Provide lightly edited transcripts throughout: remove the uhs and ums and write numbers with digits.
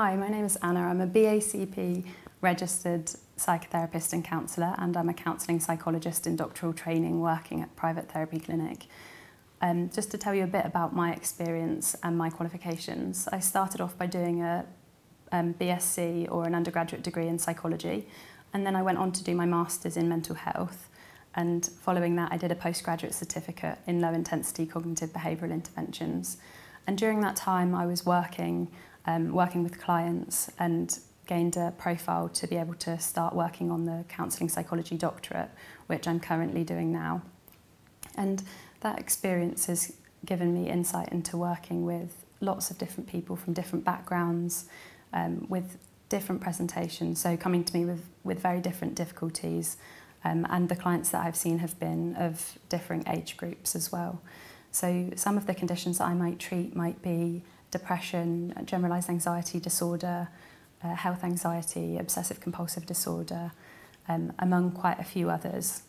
Hi, my name is Anna. I'm a BACP registered psychotherapist and counsellor, and I'm a counselling psychologist in doctoral training working at Private Therapy Clinic. Just to tell you a bit about my experience and my qualifications, I started off by doing a BSc or an undergraduate degree in psychology, and then I went on to do my master's in mental health, and following that I did a postgraduate certificate in low intensity cognitive behavioural interventions. And during that time I was working with clients and gained a profile to be able to start working on the counselling psychology doctorate, which I'm currently doing now. And that experience has given me insight into working with lots of different people from different backgrounds, with different presentations, so coming to me with very different difficulties, and the clients that I've seen have been of differing age groups as well. So some of the conditions that I might treat might be depression, generalised anxiety disorder, health anxiety, obsessive compulsive disorder, among quite a few others.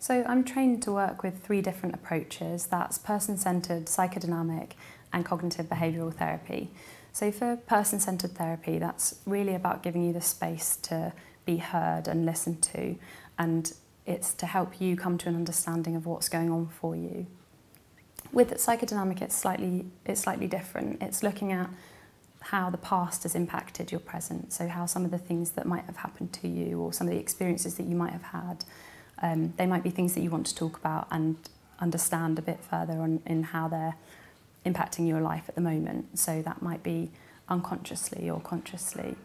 So I'm trained to work with three different approaches. That's person-centred, psychodynamic and cognitive behavioural therapy. So for person-centred therapy, that's really about giving you the space to be heard and listened to, and it's to help you come to an understanding of what's going on for you. With psychodynamic, it's slightly different. It's looking at how the past has impacted your present, so how some of the things that might have happened to you or some of the experiences that you might have had, they might be things that you want to talk about and understand a bit further on in how they're impacting your life at the moment. So that might be unconsciously or consciously.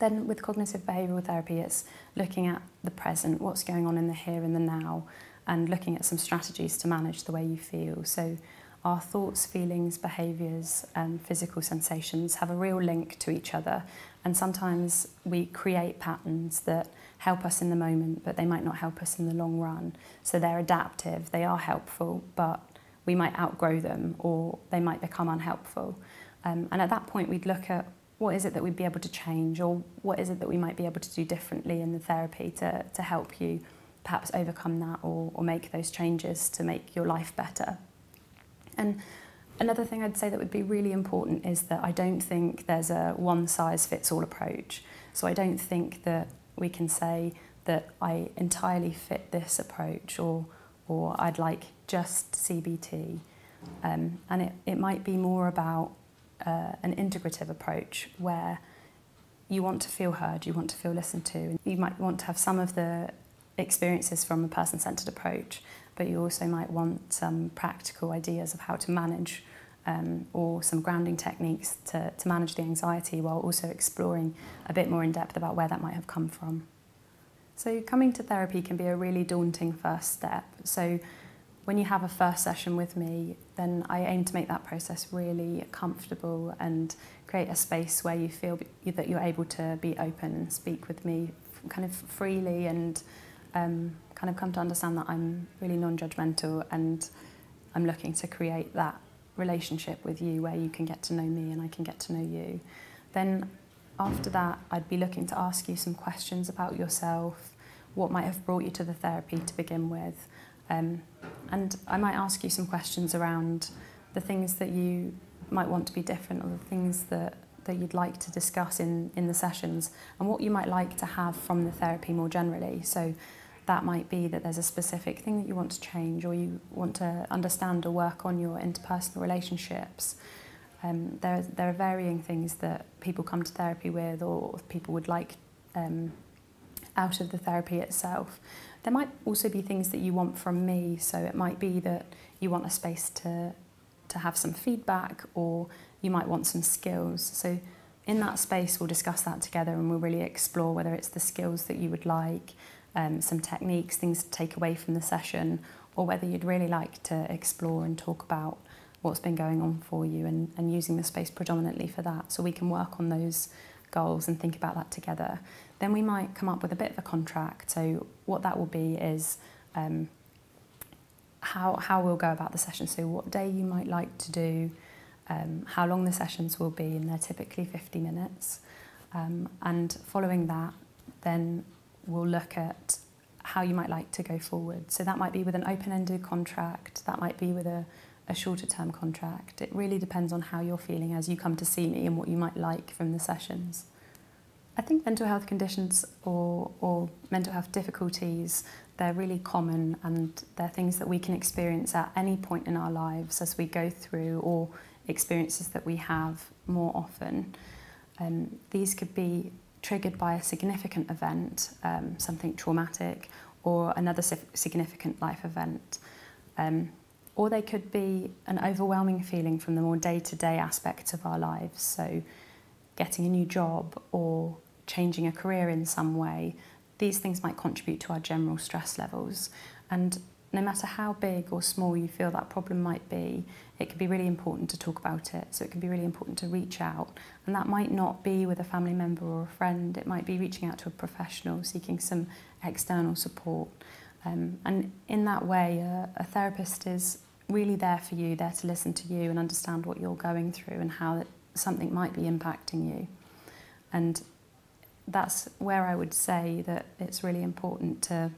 Then with cognitive behavioural therapy, it's looking at the present, what's going on in the here and the now, and looking at some strategies to manage the way you feel. So our thoughts, feelings, behaviours and physical sensations have a real link to each other, and sometimes we create patterns that help us in the moment but they might not help us in the long run. So they're adaptive, they are helpful, but we might outgrow them or they might become unhelpful. And at that point we'd look at what is it that we'd be able to change, or what is it that we might be able to do differently in the therapy to help you perhaps overcome that or make those changes to make your life better. And another thing I'd say that would be really important is that I don't think there's a one-size-fits-all approach. So I don't think that we can say that I entirely fit this approach or I'd like just CBT. And it might be more about an integrative approach where you want to feel heard, you want to feel listened to, and you might want to have some of the experiences from a person-centred approach, but you also might want some practical ideas of how to manage or some grounding techniques to manage the anxiety, while also exploring a bit more in depth about where that might have come from. So coming to therapy can be a really daunting first step. So when you have a first session with me, then I aim to make that process really comfortable and create a space where you feel that you're able to be open and speak with me kind of freely, and kind of come to understand that I'm really non-judgmental and I'm looking to create that relationship with you where you can get to know me and I can get to know you. Then after that I'd be looking to ask you some questions about yourself, what might have brought you to the therapy to begin with, and I might ask you some questions around the things that you might want to be different, or the things that you'd like to discuss in the sessions, and what you might like to have from the therapy more generally. So that might be that there's a specific thing that you want to change, or you want to understand or work on your interpersonal relationships. There are varying things that people come to therapy with, or people would like out of the therapy itself. There might also be things that you want from me, so it might be that you want a space to have some feedback, or you might want some skills. So in that space we'll discuss that together, and we'll really explore whether it's the skills that you would like, some techniques, things to take away from the session, or whether you'd really like to explore and talk about what's been going on for you and using the space predominantly for that. So we can work on those goals and think about that together. Then we might come up with a bit of a contract. So what that will be is how we'll go about the session, so what day you might like to do, how long the sessions will be, and they're typically 50 minutes. And following that, then we'll look at how you might like to go forward. So that might be with an open-ended contract, that might be with a, a shorter term contract. It really depends on how you're feeling as you come to see me and what you might like from the sessions. I think mental health conditions or mental health difficulties, they're really common and they're things that we can experience at any point in our lives as we go through, or experiences that we have more often. These could be triggered by a significant event, something traumatic, or another significant life event. Or they could be an overwhelming feeling from the more day-to-day aspects of our lives. So getting a new job or changing a career in some way, these things might contribute to our general stress levels. And no matter how big or small you feel that problem might be, it can be really important to talk about it. So it can be really important to reach out. And that might not be with a family member or a friend. It might be reaching out to a professional, seeking some external support. And in that way, a therapist is really there for you, there to listen to you and understand what you're going through and how something might be impacting you. And that's where I would say that it's really important to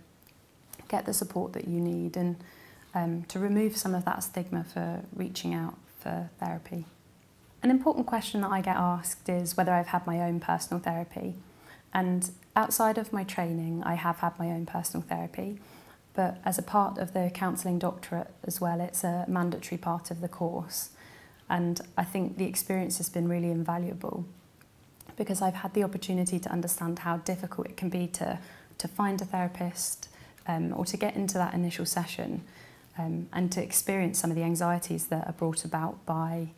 get the support that you need and to remove some of that stigma for reaching out for therapy. An important question that I get asked is whether I've had my own personal therapy. And outside of my training, I have had my own personal therapy, but as a part of the counselling doctorate as well, it's a mandatory part of the course. And I think the experience has been really invaluable because I've had the opportunity to understand how difficult it can be to find a therapist or to get into that initial session and to experience some of the anxieties that are brought about by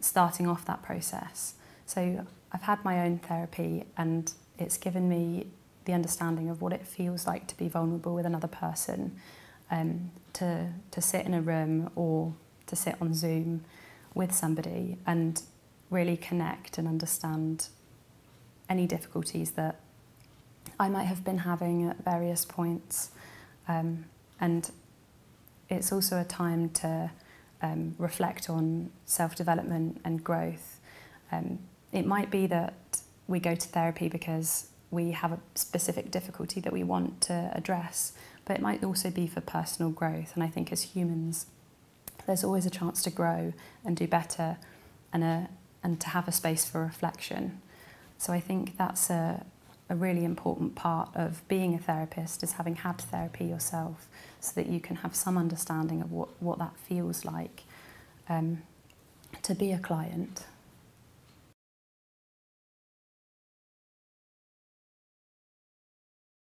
starting off that process. So I've had my own therapy and it's given me the understanding of what it feels like to be vulnerable with another person, to sit in a room or to sit on Zoom with somebody and really connect and understand any difficulties that I might have been having at various points. And it's also a time to reflect on self-development and growth. It might be that we go to therapy because we have a specific difficulty that we want to address, but it might also be for personal growth. And I think as humans, there's always a chance to grow and do better and to have a space for reflection. So I think that's a really important part of being a therapist, is having had therapy yourself so that you can have some understanding of what that feels like to be a client.